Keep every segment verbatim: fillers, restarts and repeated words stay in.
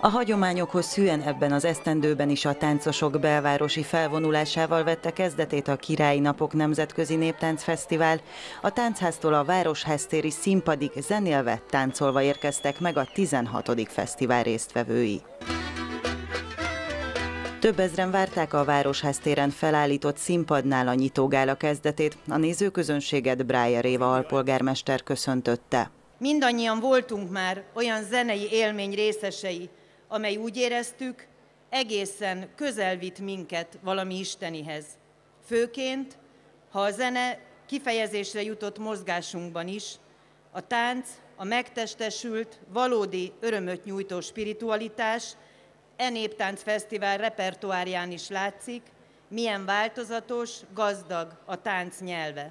A hagyományokhoz hűen ebben az esztendőben is a táncosok belvárosi felvonulásával vette kezdetét a Királyi Napok Nemzetközi Néptáncfesztivál. A Táncháztól a Városháztéri Színpadig zenélve, táncolva érkeztek meg a tizenhatodik fesztivál résztvevői. Több ezren várták a Városháztéren felállított színpadnál a nyitógála kezdetét. A nézőközönséget Brájer Éva alpolgármester köszöntötte. Mindannyian voltunk már olyan zenei élmény részesei, amely úgy éreztük, egészen közel vitt minket valami istenihez. Főként, ha a zene kifejezésre jutott mozgásunkban is, a tánc, a megtestesült, valódi örömöt nyújtó spiritualitás e néptáncfesztivál repertoárján is látszik, milyen változatos, gazdag a tánc nyelve.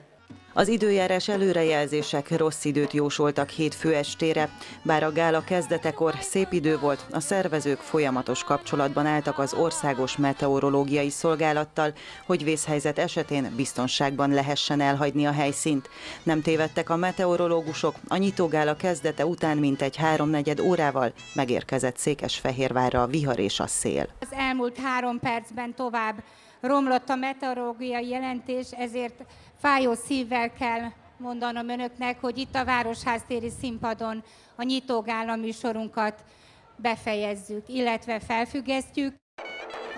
Az időjárás előrejelzések rossz időt jósoltak hétfő estére, bár a gála kezdetekor szép idő volt, a szervezők folyamatos kapcsolatban álltak az Országos Meteorológiai Szolgálattal, hogy vészhelyzet esetén biztonságban lehessen elhagyni a helyszínt. Nem tévedtek a meteorológusok, a nyitógála kezdete után mintegy háromnegyed órával megérkezett Székesfehérvárra a vihar és a szél. Az elmúlt három percben tovább romlott a meteorológiai jelentés, ezért fájó szívvel kell mondanom önöknek, hogy itt a Városháztéri Színpadon a nyitógála műsorunkat befejezzük, illetve felfüggesztjük.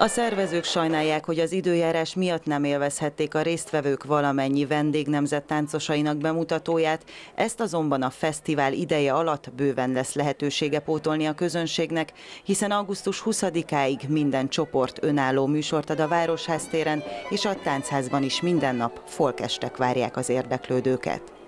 A szervezők sajnálják, hogy az időjárás miatt nem élvezhették a résztvevők valamennyi vendégnemzet táncosainak bemutatóját, ezt azonban a fesztivál ideje alatt bőven lesz lehetősége pótolni a közönségnek, hiszen augusztus huszadikáig minden csoport önálló műsort ad a Városháztéren, és a Táncházban is minden nap folkestek várják az érdeklődőket.